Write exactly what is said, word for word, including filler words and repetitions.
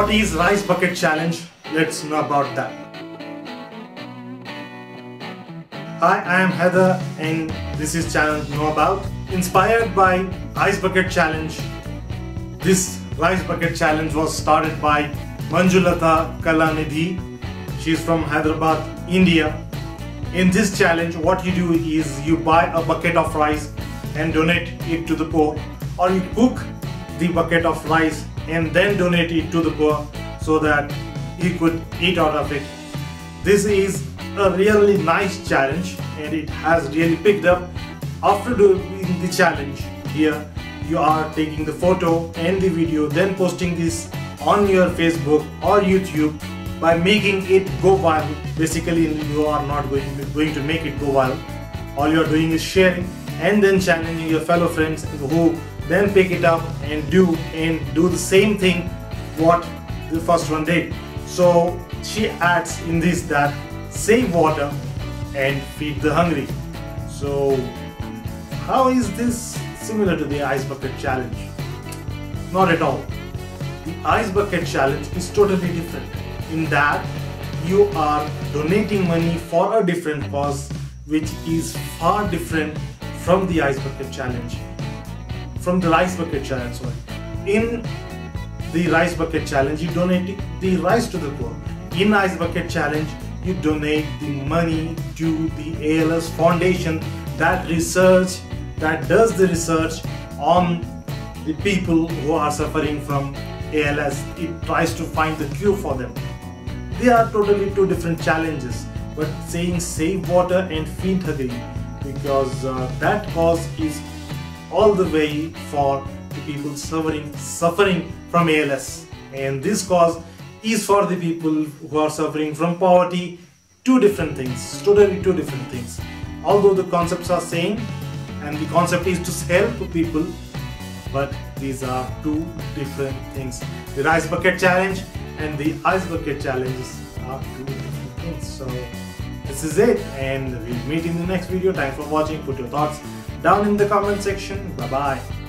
What is Rice Bucket Challenge? Let's know about that. Hi, I am Heather and this is channel Know About. Inspired by Ice Bucket Challenge, this Rice Bucket Challenge was started by Manju Latha Kalanidhi. She is from Hyderabad, India. In this challenge, what you do is you buy a bucket of rice and donate it to the poor, or you cook the bucket of rice and then donate it to the poor so that he could eat out of it. This is a really nice challenge and it has really picked up. After doing the challenge here, you are taking the photo and the video, then posting this on your Facebook or YouTube by making it go viral. Basically, you are not going to, going to make it go viral. All you are doing is sharing and then challenging your fellow friends who then pick it up and do and do the same thing what the first one did. So she adds in this that save water and feed the hungry. So how is this similar to the Ice Bucket Challenge? Not at all. The Ice Bucket Challenge is totally different in that you are donating money for a different cause, which is far different from the Ice Bucket Challenge. From the Rice Bucket Challenge, sorry. In the Rice Bucket Challenge, you donate the rice to the poor. In Ice Bucket Challenge, you donate the money to the A L S Foundation that research, that does the research on the people who are suffering from A L S. It tries to find the cure for them. They are totally two different challenges, but saying save water and feed hungry, because uh, that cause is all the way for the people suffering, suffering from A L S, and this cause is for the people who are suffering from poverty. Two different things, totally two different things. Although the concepts are same and the concept is to help people, but these are two different things. The Rice Bucket Challenge and the Ice Bucket Challenges are two different things. So this is it, and we'll meet in the next video. Thanks for watching. Put your thoughts down in the comment section. Bye bye.